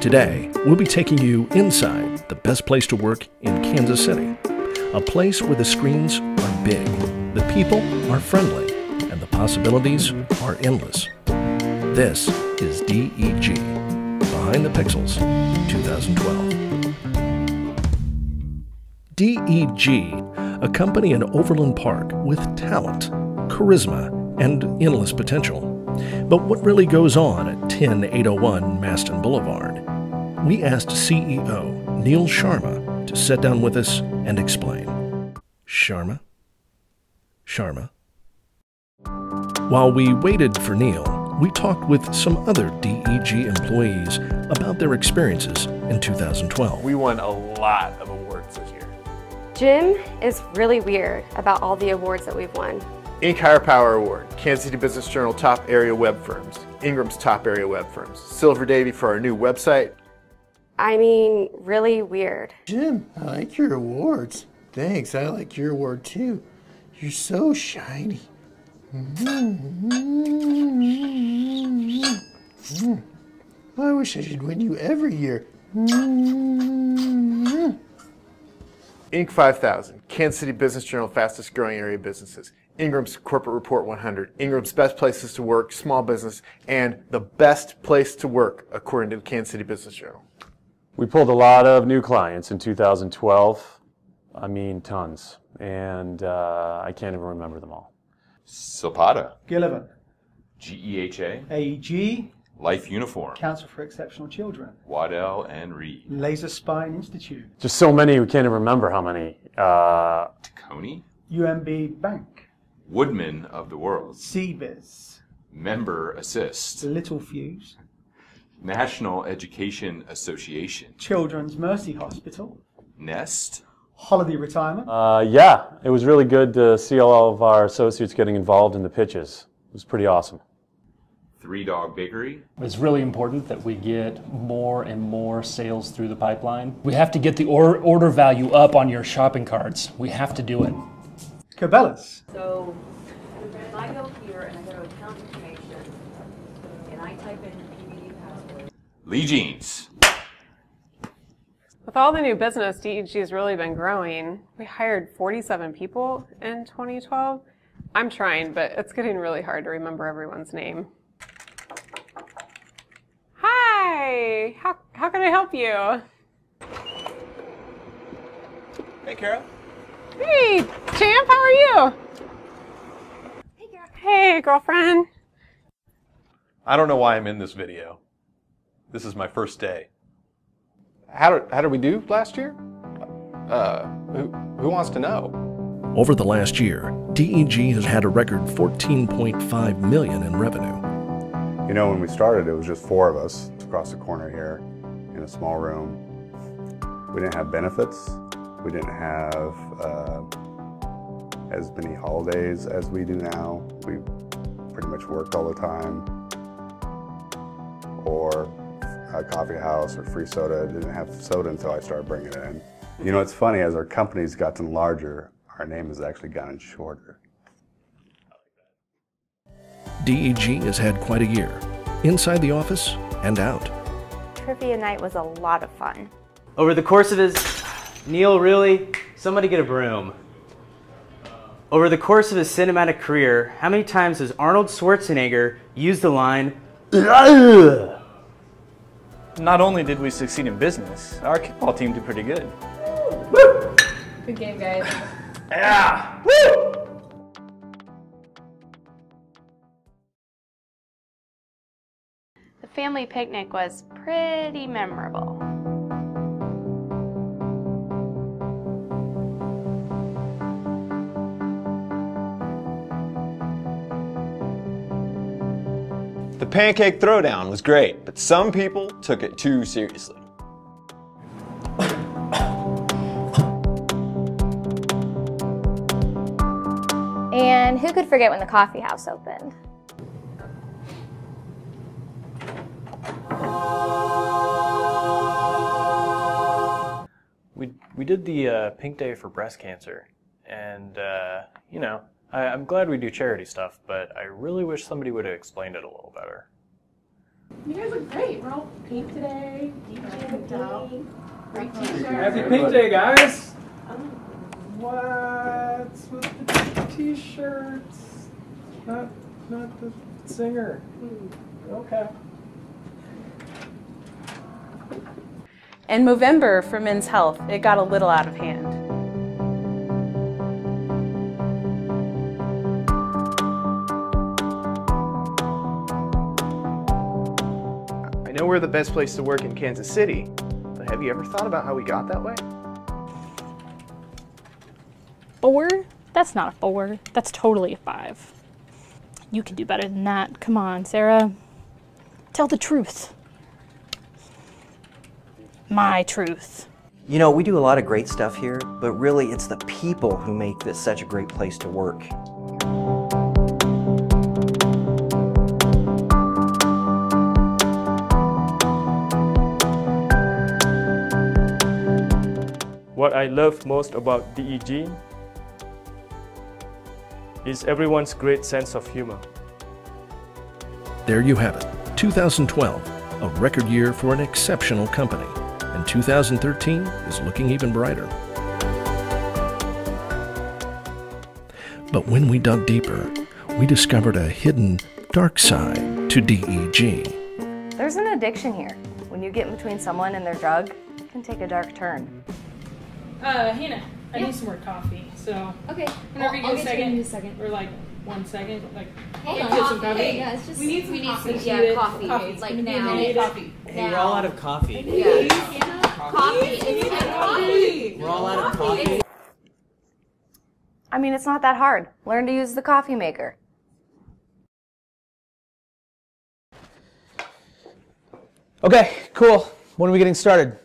Today, we'll be taking you inside the best place to work in Kansas City, a place where the screens are big, the people are friendly, and the possibilities are endless. This is DEG, Behind the Pixels, 2012. DEG, a company in Overland Park with talent, charisma, and endless potential. But what really goes on at 10801 Maston Boulevard? We asked CEO Neil Sharma to sit down with us and explain. Sharma. While we waited for Neil, we talked with some other DEG employees about their experiences in 2012. We won a lot of awards this year. Jim is really weird about all the awards that we've won. Inc. Higher Power Award, Kansas City Business Journal Top Area Web Firms, Ingram's Top Area Web Firms, Silver Davey for our new website. I mean, really weird. Jim, I like your awards. Thanks, I like your award too. You're so shiny. I wish I should win you every year. Inc. 5000, Kansas City Business Journal Fastest Growing Area Businesses, Ingram's Corporate Report 100, Ingram's Best Places to Work, Small Business, and the Best Place to Work, according to the Kansas City Business Journal. We pulled a lot of new clients in 2012. I mean, tons. And I can't even remember them all. Zapata. Gillivan. GEHA. AEG. Life Uniform. Council for Exceptional Children. Waddell and Reed. Laser Spine Institute. Just so many, we can't even remember how many. Taconi. UMB Bank. Woodman of the World. C B I S. Member Assist. Little Fuse. National Education Association. Children's Mercy Hospital. Nest. Holiday Retirement. Yeah, it was really good to see all of our associates getting involved in the pitches. It was pretty awesome. Three Dog Bakery. It's really important that we get more and more sales through the pipeline. We have to get the order value up on your shopping carts. We have to do it. Cabela's. So if I go here and I go to account information and I type in PVD password. Lee Jeans. With all the new business, DEG has really been growing. We hired 47 people in 2012. I'm trying, but it's getting really hard to remember everyone's name. Hi, how can I help you? Hey, Kara. Hey, champ, how are you? Hey, girl. Hey, girlfriend. I don't know why I'm in this video. This is my first day. How did we do last year? Who wants to know? Over the last year, DEG has had a record $14.5 million in revenue. You know, when we started, it was just four of us across the corner here in a small room. We didn't have benefits. We didn't have as many holidays as we do now. We pretty much worked all the time, or a coffee house or free soda. I didn't have soda until I started bringing it in. You know, it's funny, as our company's gotten larger, our name has actually gotten shorter. DEG has had quite a year, inside the office and out. Trivia night was a lot of fun. Over the course of his... Neil, really? Somebody get a broom. Over the course of his cinematic career, how many times has Arnold Schwarzenegger used the line, Ugh! Not only did we succeed in business, our kickball team did pretty good. Woo! Good game, guys. Yeah! Woo! The family picnic was pretty memorable. The pancake throwdown was great, but some people took it too seriously. And who could forget when the coffee house opened? We did the Pink Day for breast cancer, and you know, I'm glad we do charity stuff, but I really wish somebody would have explained it a little better. You guys look great. We're all pink today. DJ, great t-shirt. Happy Pink Day, guys. What's with the t-shirts? Not the singer. Okay. And Movember for Men's Health, it got a little out of hand. I know we're the best place to work in Kansas City, but have you ever thought about how we got that way? Four? That's not a four. That's totally a five. You can do better than that. Come on, Sarah. Tell the truth. My truth. You know, we do a lot of great stuff here, but really it's the people who make this such a great place to work. What I love most about DEG is everyone's great sense of humor. There you have it, 2012, a record year for an exceptional company. And 2013 is looking even brighter. But when we dug deeper, we discovered a hidden dark side to DEG. There's an addiction here. When you get in between someone and their drug, it can take a dark turn. Hannah, I need some more coffee. So okay, whenever you get a second, or like 1 second, like hey, get some coffee. Yeah, it's just we need some coffee. It's like now. Hey, we're all out of coffee. Yeah. Coffee. We're all out of coffee. I mean, it's not that hard. Learn to use the coffee maker. Okay, cool. When are we getting started?